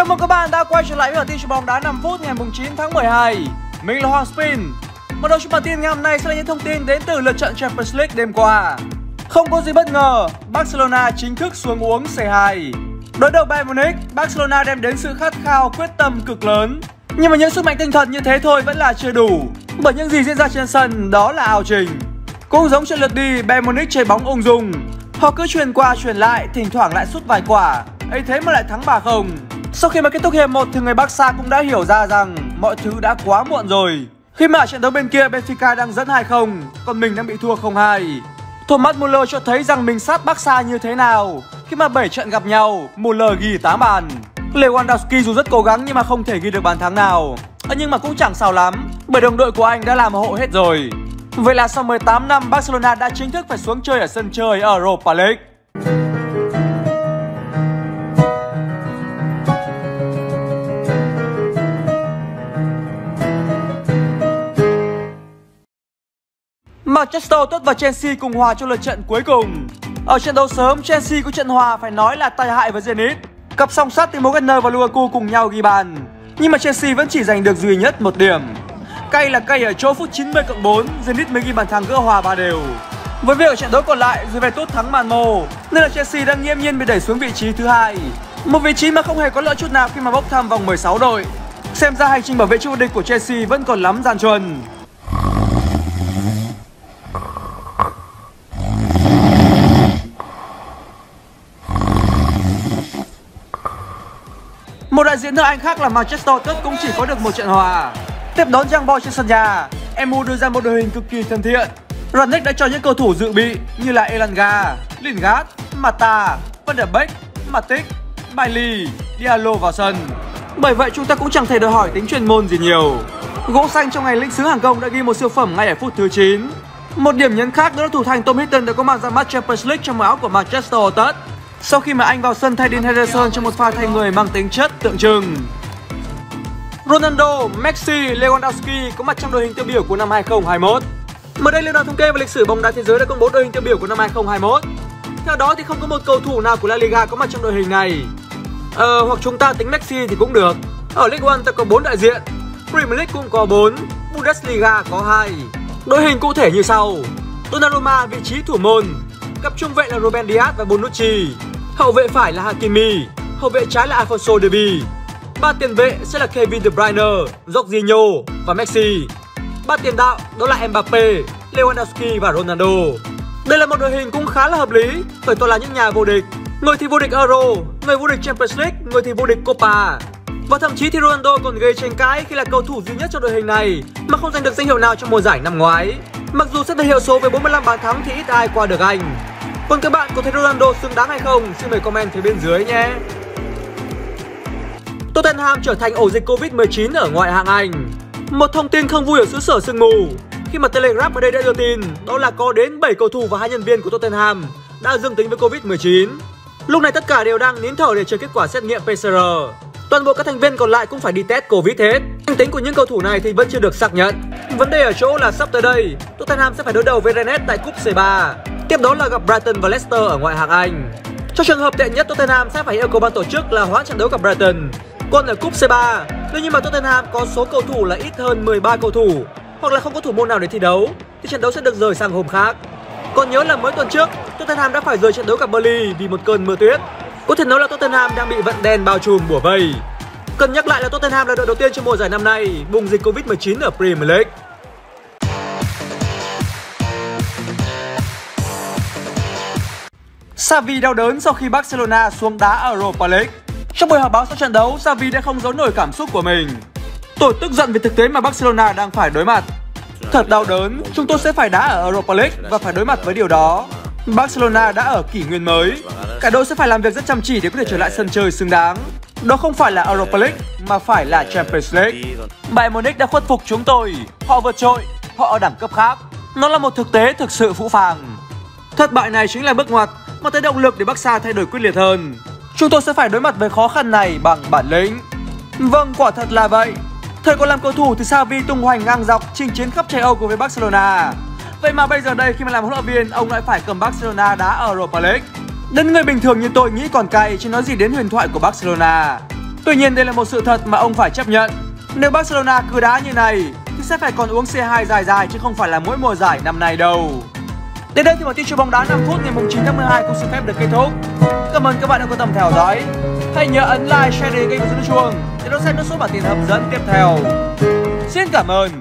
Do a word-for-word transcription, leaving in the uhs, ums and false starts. Chào mừng các bạn đã quay trở lại với bản tin Troll Bóng Đá năm phút ngày mùng chín tháng mười hai. Mình là Hoàng Spin. Mở đầu cho bản tin ngày hôm nay sẽ là những thông tin đến từ lượt trận Champions League đêm qua. Không có gì bất ngờ, Barcelona chính thức xuống uống xê hai. Đối đầu Bayern Munich, Barcelona đem đến sự khát khao quyết tâm cực lớn. Nhưng mà những sức mạnh tinh thần như thế thôi vẫn là chưa đủ, bởi những gì diễn ra trên sân đó là ảo trình. Cũng giống trận lượt đi, Bayern Munich chơi bóng ung dung. Họ cứ truyền qua truyền lại, thỉnh thoảng lại sút vài quả, ấy thế mà lại thắng ba không. Sau khi mà kết thúc hiệp một thì người Barca cũng đã hiểu ra rằng mọi thứ đã quá muộn rồi. Khi mà trận đấu bên kia Benfica đang dẫn hai không, còn mình đang bị thua không hai. Thomas Müller cho thấy rằng mình sát Barca như thế nào khi mà bảy trận gặp nhau, Müller ghi tám bàn. Lewandowski dù rất cố gắng nhưng mà không thể ghi được bàn thắng nào. À, nhưng mà cũng chẳng sao lắm, bởi đồng đội của anh đã làm hộ hết rồi. Vậy là sau mười tám năm Barcelona đã chính thức phải xuống chơi ở sân chơi ở Europa League. Manchester United và Chelsea cùng hòa trong lượt trận cuối cùng. Ở trận đấu sớm, Chelsea có trận hòa phải nói là tai hại với Zenit. Cặp song sát Timo Werner và Lukaku cùng nhau ghi bàn, nhưng mà Chelsea vẫn chỉ giành được duy nhất một điểm. Cay là cay ở chỗ phút chín mươi cộng bốn, Zenit mới ghi bàn thắng gỡ hòa ba đều. Với việc ở trận đấu còn lại, Juventus thắng màn mồ, nên là Chelsea đang nghiêm nhiên bị đẩy xuống vị trí thứ hai, một vị trí mà không hề có lợi chút nào khi mà bốc thăm vòng mười sáu đội. Xem ra hành trình bảo vệ chức vô địch của Chelsea vẫn còn lắm gian truân. Một đại diện nước Anh khác là Manchester United cũng chỉ có được một trận hòa. Tiếp đón Young Boys trên sân nhà, em u đưa ra một đội hình cực kỳ thân thiện. Rangnick đã cho những cầu thủ dự bị như là Elanga, Lindgaard, Mata, Van der Beek, Matic, Bailey, Diallo vào sân. Bởi vậy chúng ta cũng chẳng thể đòi hỏi tính chuyên môn gì nhiều. Gỗ xanh trong ngày lĩnh sứ hàng công đã ghi một siêu phẩm ngay ở phút thứ chín. Một điểm nhấn khác đó là thủ thành Tom Hinton đã có mặt ra mắt Champions League trong màu áo của Manchester United, sau khi mà anh vào sân thay Dean Henderson trong một pha thay người mang tính chất tượng trưng. Ronaldo, Messi, Lewandowski có mặt trong đội hình tiêu biểu của năm hai không hai mốt. Mới đây Liên đoàn thống kê và lịch sử bóng đá thế giới đã công bố đội hình tiêu biểu của năm hai không hai mốt. Theo đó thì không có một cầu thủ nào của La Liga có mặt trong đội hình này. Ờ, hoặc chúng ta tính Messi thì cũng được. Ở League One ta có bốn đại diện, Premier League cũng có bốn, Bundesliga có hai. Đội hình cụ thể như sau: Donnarumma vị trí thủ môn, cặp trung vệ là Ruben Dias và Bonucci, hậu vệ phải là Hakimi, hậu vệ trái là Alphonso Davies. Ba tiền vệ sẽ là Kevin De Bruyne, Jorginho và Messi. Ba tiền đạo đó là Mbappe, Lewandowski và Ronaldo. Đây là một đội hình cũng khá là hợp lý, bởi toàn là những nhà vô địch. Người thì vô địch Euro, người vô địch Champions League, người thì vô địch Copa. Và thậm chí thì Ronaldo còn gây tranh cãi khi là cầu thủ duy nhất trong đội hình này mà không giành được danh hiệu nào trong mùa giải năm ngoái. Mặc dù xét về hiệu số với bốn mươi lăm bàn thắng thì ít ai qua được anh. Còn các bạn có thấy Ronaldo xứng đáng hay không? Xin mời comment phía bên dưới nhé. Tottenham trở thành ổ dịch Covid mười chín ở Ngoại hạng Anh. Một thông tin không vui ở xứ sở sương mù khi mà Telegraph mới đây đã đưa tin đó là có đến bảy cầu thủ và hai nhân viên của Tottenham đã dương tính với Covid mười chín. Lúc này tất cả đều đang nín thở để chờ kết quả xét nghiệm pê xê rờ. Toàn bộ các thành viên còn lại cũng phải đi test Covid hết. Danh tính của những cầu thủ này thì vẫn chưa được xác nhận. Vấn đề ở chỗ là sắp tới đây, Tottenham sẽ phải đối đầu với Zenit tại cúp xê ba. Tiếp đó là gặp Brighton và Leicester ở Ngoại hạng Anh. Trong trường hợp tệ nhất, Tottenham sẽ phải yêu cầu ban tổ chức là hoãn trận đấu gặp Brighton. Còn ở cúp xê ba, nếu như mà Tottenham có số cầu thủ là ít hơn mười ba cầu thủ hoặc là không có thủ môn nào để thi đấu thì trận đấu sẽ được rời sang hôm khác. Còn nhớ là mới tuần trước, Tottenham đã phải rời trận đấu gặp Bailey vì một cơn mưa tuyết. Có thể nói là Tottenham đang bị vận đen bao trùm bủa vây. Cần nhắc lại là Tottenham là đội đầu tiên trong mùa giải năm nay bùng dịch Covid mười chín ở Premier League. Xavi đau đớn sau khi Barcelona xuống đá Europa League. Trong buổi họp báo sau trận đấu, Xavi đã không giấu nổi cảm xúc của mình. Tôi tức giận vì thực tế mà Barcelona đang phải đối mặt. Thật đau đớn, chúng tôi sẽ phải đá ở Europa League và phải đối mặt với điều đó. Barcelona đã ở kỷ nguyên mới. Cả đội sẽ phải làm việc rất chăm chỉ để có thể trở lại sân chơi xứng đáng. Đó không phải là Europa League mà phải là Champions League. Bayern Munich đã khuất phục chúng tôi. Họ vượt trội, họ ở đẳng cấp khác. Nó là một thực tế thực sự phũ phàng. Thất bại này chính là bước ngoặt mà tới động lực để Barca thay đổi quyết liệt hơn. Chúng tôi sẽ phải đối mặt với khó khăn này bằng bản lĩnh. Vâng, quả thật là vậy. Thời còn làm cầu thủ thì Xavi tung hoành ngang dọc chinh chiến khắp châu Âu cùng với Barcelona. Vậy mà bây giờ đây khi mà làm huấn luyện viên, ông lại phải cầm Barcelona đá Europa League. Đến người bình thường như tôi nghĩ còn cay chứ nói gì đến huyền thoại của Barcelona. Tuy nhiên đây là một sự thật mà ông phải chấp nhận. Nếu Barcelona cứ đá như này thì sẽ phải còn uống xê hai dài dài chứ không phải là mỗi mùa giải năm nay đâu. Đến đây thì một tin Troll Bóng Đá năm phút ngày chín tháng mười hai cũng xin phép được kết thúc. Cảm ơn các bạn đã quan tâm theo dõi. Hãy nhớ ấn like, share, kênh và chuông để đón xem những số bản tin hấp dẫn tiếp theo. Xin cảm ơn.